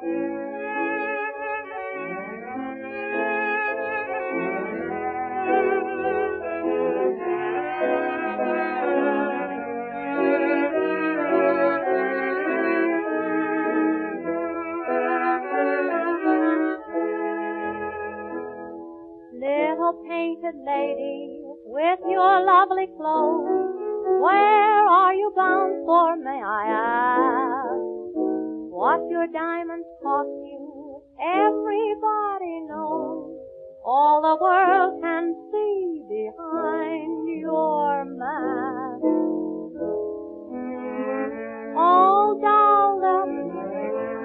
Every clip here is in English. Little painted lady, with your lovely clothes, where are you bound for, may I ask? What your diamonds cost you, everybody knows. All the world can see behind your mask. Oh, darling,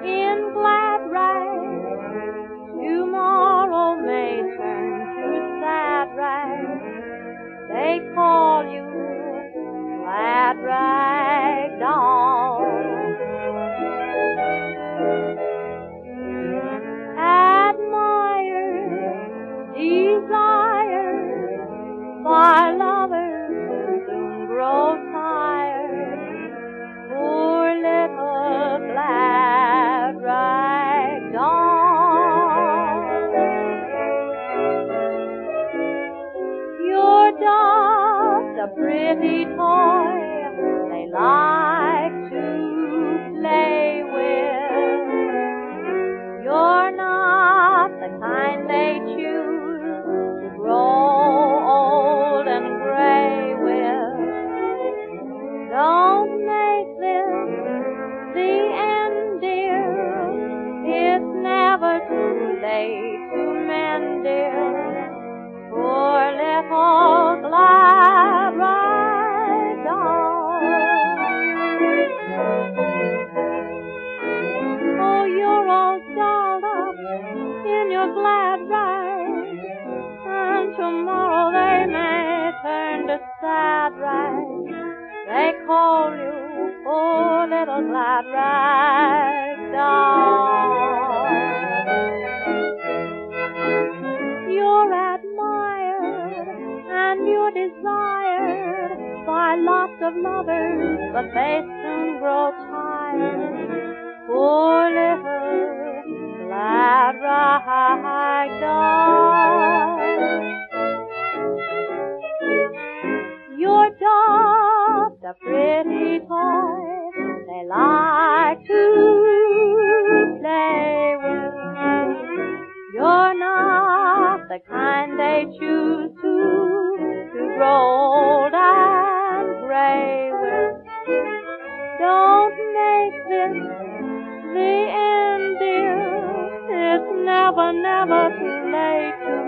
in glad rags, tomorrow may turn to sad rags. They call you Glad Rag Doll. Admired, desired by lovers who soon grow tired. Poor little Glad Rag Doll. You're just a pretty toy they like to play with. You're not the kind they choose to grow old and gray with. Don't make this the end, dear. It's never too late to mend, dear. Poor little Glad Rag Doll. Oh, you're all dolled up in your glad rags, and tomorrow they may turn to sad rags. They call you, oh, little Glad Rag Doll. You're admired and you're desired by lots of lovers, but they soon grow tired. Poor little Glad Rag Doll. You're just a pretty toy they like to play with. You're not the kind they choose to grow old and gray with. Don't make this the end, dear. It's never, never too late to